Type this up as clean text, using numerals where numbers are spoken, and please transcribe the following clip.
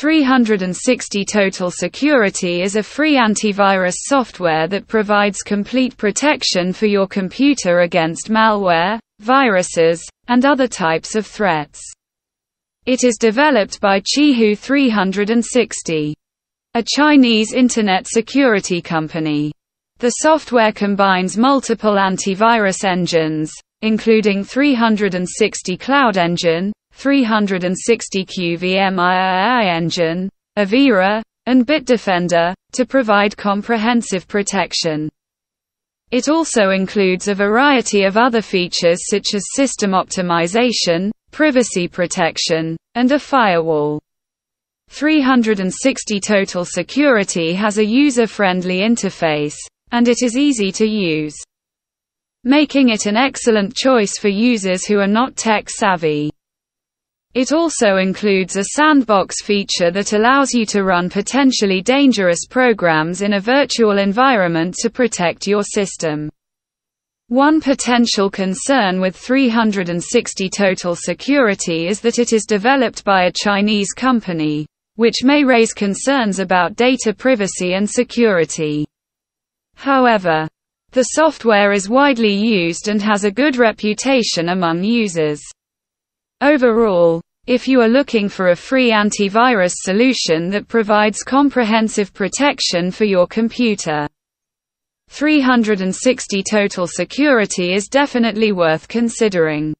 360 Total Security is a free antivirus software that provides complete protection for your computer against malware, viruses, and other types of threats. It is developed by Qihoo 360, a Chinese internet security company. The software combines multiple antivirus engines, including 360 Cloud Engine, 360 QVM IAI Engine, Avira, and Bitdefender, to provide comprehensive protection. It also includes a variety of other features such as system optimization, privacy protection, and a firewall. 360 Total Security has a user-friendly interface, and it is easy to use, making it an excellent choice for users who are not tech-savvy. It also includes a sandbox feature that allows you to run potentially dangerous programs in a virtual environment to protect your system. One potential concern with 360 Total Security is that it is developed by a Chinese company, which may raise concerns about data privacy and security. However, the software is widely used and has a good reputation among users. Overall, if you are looking for a free antivirus solution that provides comprehensive protection for your computer, 360 Total Security is definitely worth considering.